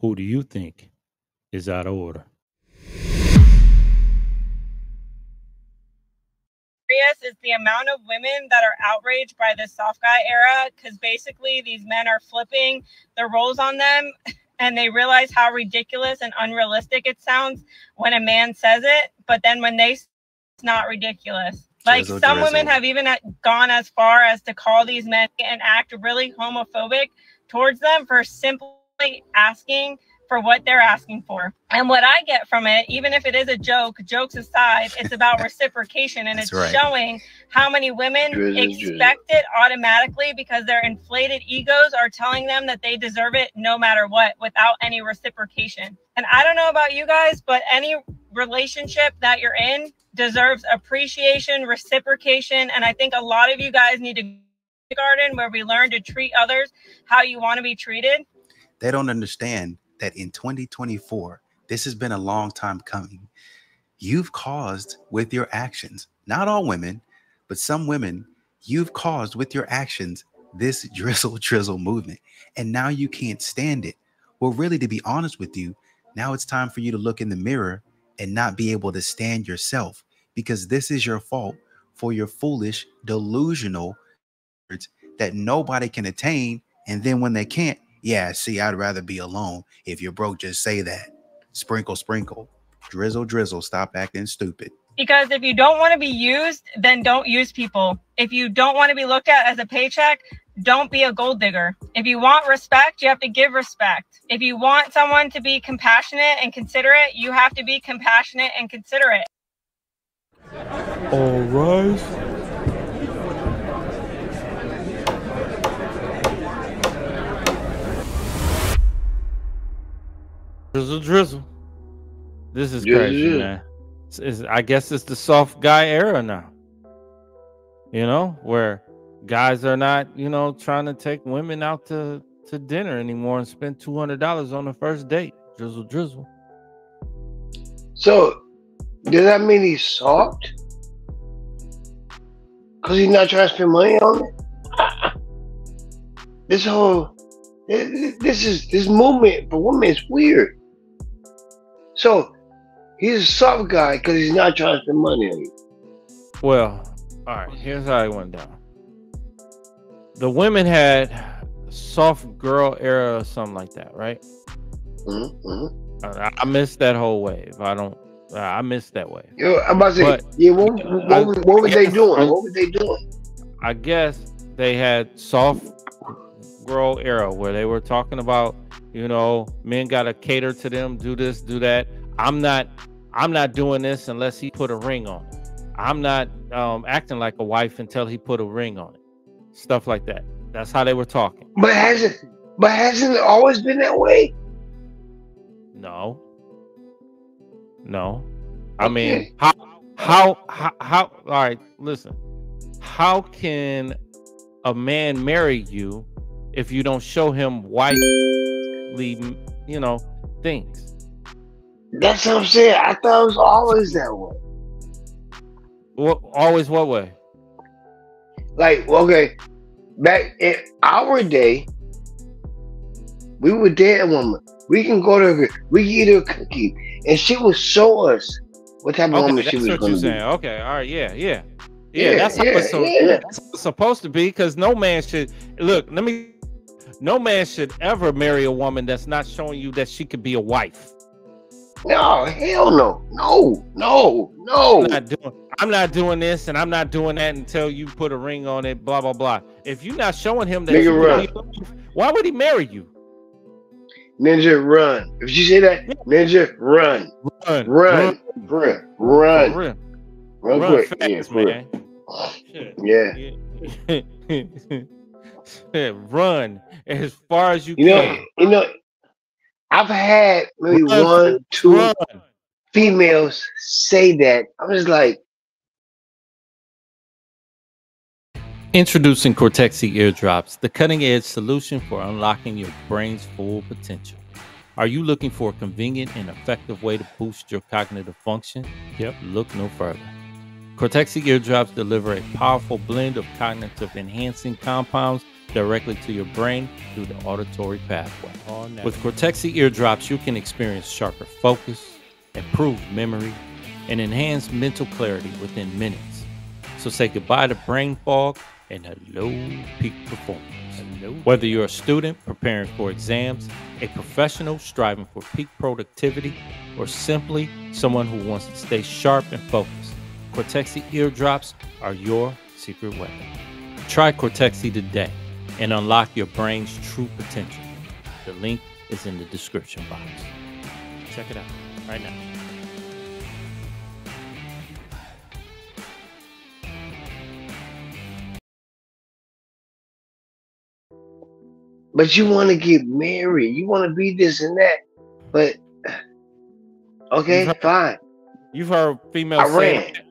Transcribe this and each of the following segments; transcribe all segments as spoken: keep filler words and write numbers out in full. Who do you think is out of order? Is the amount of women that are outraged by this soft guy era, because basically these men are flipping the roles on them and they realize how ridiculous and unrealistic it sounds when a man says it, but then when they, it's not ridiculous. Like some drizzle. Women have even gone as far as to call these men and act really homophobic towards them for simply asking for what they're asking for. And what I get from it, even if it is a joke, jokes aside, it's about reciprocation, and it's right. Showing how many women really expect good. It automatically because their inflated egos are telling them that they deserve it no matter what without any reciprocation. And I don't know about you guys, but any relationship that you're in deserves appreciation, reciprocation. And I think a lot of you guys need to go to the garden where we learn to treat others how you want to be treated. They don't understand that in twenty twenty-four, this has been a long time coming. You've caused with your actions, not all women, but some women, you've caused with your actions this drizzle drizzle movement. And now you can't stand it. Well, really, to be honest with you, now it's time for you to look in the mirror and not be able to stand yourself, because this is your fault for your foolish, delusional words that nobody can attain. And then when they can't, yeah, see, I'd rather be alone. If you're broke, just say that. Sprinkle, sprinkle. Drizzle, drizzle. Stop acting stupid. Because if you don't want to be used, then don't use people. If you don't want to be looked at as a paycheck, don't be a gold digger. If you want respect, you have to give respect. If you want someone to be compassionate and considerate, you have to be compassionate and considerate. All right. Drizzle, drizzle. This is yeah, crazy, yeah. man. It's, it's, I guess it's the soft guy era now. You know, where guys are not, you know, trying to take women out to, to dinner anymore and spend two hundred dollars on the first date. Drizzle, drizzle. So, does that mean he's soft? Because he's not trying to spend money on it? This whole, this is, this movement for women is weird. So he's a soft guy because he's not trying to spend money on you. Well, all right, here's how it went down. The women had soft girl era or something like that, right? Mm-hmm. I, I missed that whole wave. I don't, I missed that wave. Yo, I'm about to but, say, yeah, what, what, I, what, what were they doing? What were they doing? I guess they had soft girl era where they were talking about, you know, men gotta cater to them, do this, do that. I'm not, I'm not doing this unless he put a ring on it. I'm not um, acting like a wife until he put a ring on it. Stuff like that. That's how they were talking. But hasn't, but hasn't it always been that way? No. No. I mean, how, how, how, how? All right, listen. How can a man marry you if you don't show him white? You know, things. That's what I'm saying. I thought it was always that way. What, always what way? Like, okay, back in our day, we were dating women. We can go to her, we can eat her cookie, and she would show us what type of okay, woman she was going to be. Okay, all right, yeah, yeah. Yeah, yeah that's yeah, how it's so, yeah. supposed to be, because no man should, look, let me No man should ever marry a woman that's not showing you that she could be a wife. No, hell no. No, no, no. I'm not doing, I'm not doing this and I'm not doing that until you put a ring on it, blah, blah, blah. If you're not showing him that, Ninja run. Be, why would he marry you? Ninja, run. If you say that, yeah. Ninja, run. Run, run, run, run. Run, run. run, run quick. Fast, yeah, man. yeah. yeah. yeah. Run as far as you, you know, can. You know, I've had maybe run, one, two run. females say that. I'm just like. Introducing Cortexi eardrops, the cutting-edge solution for unlocking your brain's full potential. Are you looking for a convenient and effective way to boost your cognitive function? Yep, look no further. Cortexi eardrops deliver a powerful blend of cognitive enhancing compounds directly to your brain through the auditory pathway. With Cortexi eardrops, you can experience sharper focus, improved memory, and enhanced mental clarity within minutes. So say goodbye to brain fog and hello peak performance. Hello. Whether you're a student preparing for exams, a professional striving for peak productivity, or simply someone who wants to stay sharp and focused, Cortexi eardrops are your secret weapon. Try Cortexi today and unlock your brain's true potential. The link is in the description box. Check it out right now. But you want to get married. You want to be this and that. But, okay, you've heard, fine. You've heard females say that.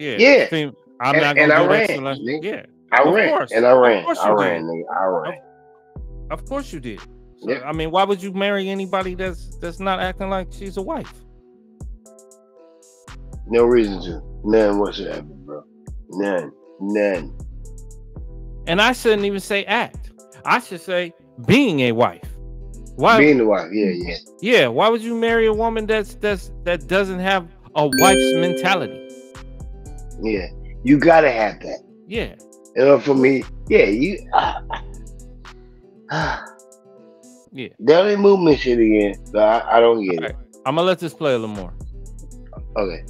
Yeah. Yeah. Fem I'm and, not going to do ran, that unless, yeah. I of ran. Course. And I ran. I ran, nigga. I ran. Of, of course you did. So, yeah. I mean, why would you marry anybody that's that's not acting like she's a wife? No reason to. None whatsoever, bro. None. None. And I shouldn't even say act. I should say being a wife. Why being a wife, yeah, yeah. Yeah. Why would you marry a woman that's that's that doesn't have a wife's mentality? Yeah. You gotta have that. Yeah. You know, for me, yeah, you uh, uh, yeah. They only movement shit again, so I, I don't get All it. Right. I'm gonna let this play a little more. Okay.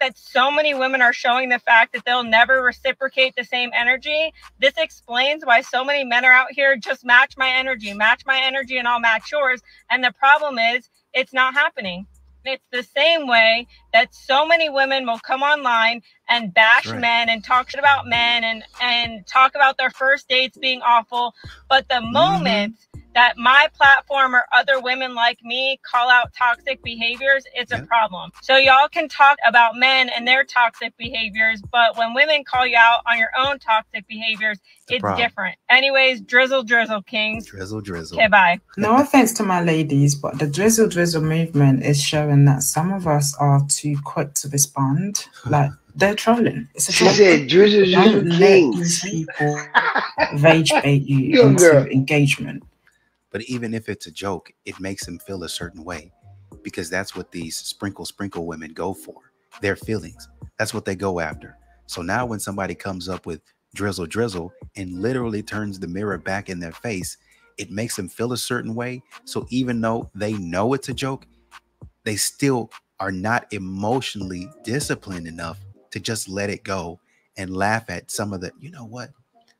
That so many women are showing the fact that they'll never reciprocate the same energy. This explains why so many men are out here just match my energy, match my energy, and I'll match yours. And the problem is it's not happening. It's the same way that so many women will come online and bash right. men and talk shit about men and, and talk about their first dates being awful. But the mm-hmm. moment that my platform or other women like me call out toxic behaviors, it's yeah. a problem. So y'all can talk about men and their toxic behaviors, but when women call you out on your own toxic behaviors, it's, it's different. Anyways, drizzle, drizzle, kings. Drizzle, drizzle. Okay, bye. No offense to my ladies, but the drizzle, drizzle movement is showing that some of us are too quick to respond. Like, they're trolling. It's a she troll. Said drizzle, drizzle, kings. People rage bait you into girl. engagement. But even if it's a joke, it makes them feel a certain way, because that's what these sprinkle, sprinkle women go for, their feelings. That's what they go after. So now when somebody comes up with drizzle, drizzle and literally turns the mirror back in their face, it makes them feel a certain way. So even though they know it's a joke, they still are not emotionally disciplined enough to just let it go and laugh at some of the, you know what,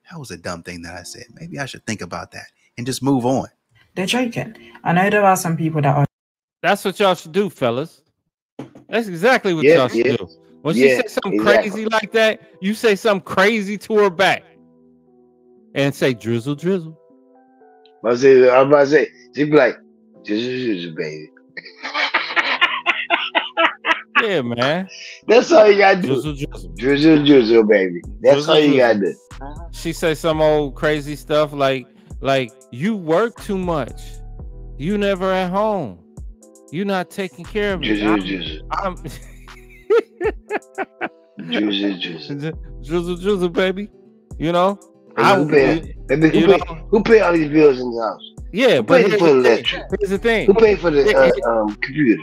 that was a dumb thing that I said. Maybe I should think about that and just move on. They're joking. I know there are some people that are. That's what y'all should do, fellas. That's exactly what yes, y'all should yes. do. When yes, she says something exactly. crazy like that, you say something crazy to her back and say drizzle, drizzle. I was about to say, she'd be like, drizzle, drizzle, baby. Yeah, man. That's all you gotta do. Drizzle, drizzle, drizzle, drizzle baby. That's drizzle, all you gotta do. She says some old crazy stuff like, like, you work too much. You never at home. You're not taking care of me. Drizzle, I'm, I'm drizzle, drizzle. Drizzle, drizzle, baby. You know? I who, pay, you, baby, who, you pay, know? Who pay all these bills in the house? Yeah, who but here's for the, electric? Here's the thing. Who paid for the uh, um, computer?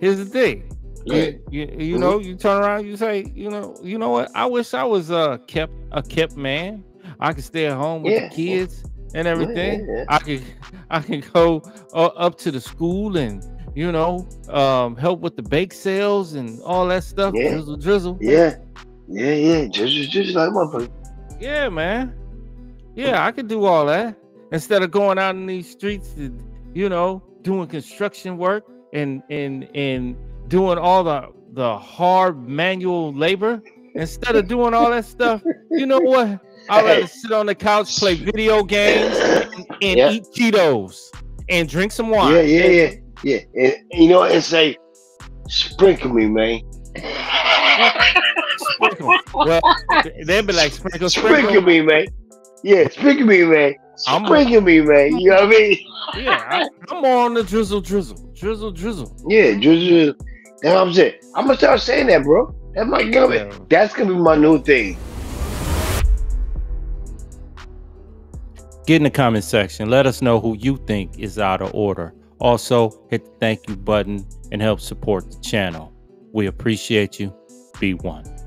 Here's the thing. Yeah. You, you, you know, you turn around, you say, you know, you know what? I wish I was uh, kept a kept man. I could stay at home with yeah. the kids and everything. Yeah, yeah, yeah. I could, I could go uh, up to the school and, you know, um, help with the bake sales and all that stuff. Yeah. Drizzle, drizzle. Yeah, yeah, yeah. Drizzle, drizzle, like my yeah, man. Yeah, I could do all that instead of going out in these streets and, you know, doing construction work and and and doing all the the hard manual labor. Instead of doing all that stuff, you know what? I'd rather sit on the couch, play video games, and, and yeah. eat Cheetos, and drink some wine. Yeah, yeah, yeah, yeah. And, you know, and say, sprinkle me, man. Sprinkle. Well, they'd be like, sprinkle, sprinkle, sprinkle me, man. Yeah, sprinkle me, man. Sprinkle a, me, man. You know what I mean? Yeah, I, I'm on the drizzle, drizzle, drizzle, drizzle. Yeah, drizzle, drizzle. That's what I'm saying. I'm gonna start saying that, bro. That's my yeah. That's gonna be my new thing. Get in the comment section. Let us know who you think is out of order. Also, hit the thank you button and help support the channel. We appreciate you. Be one.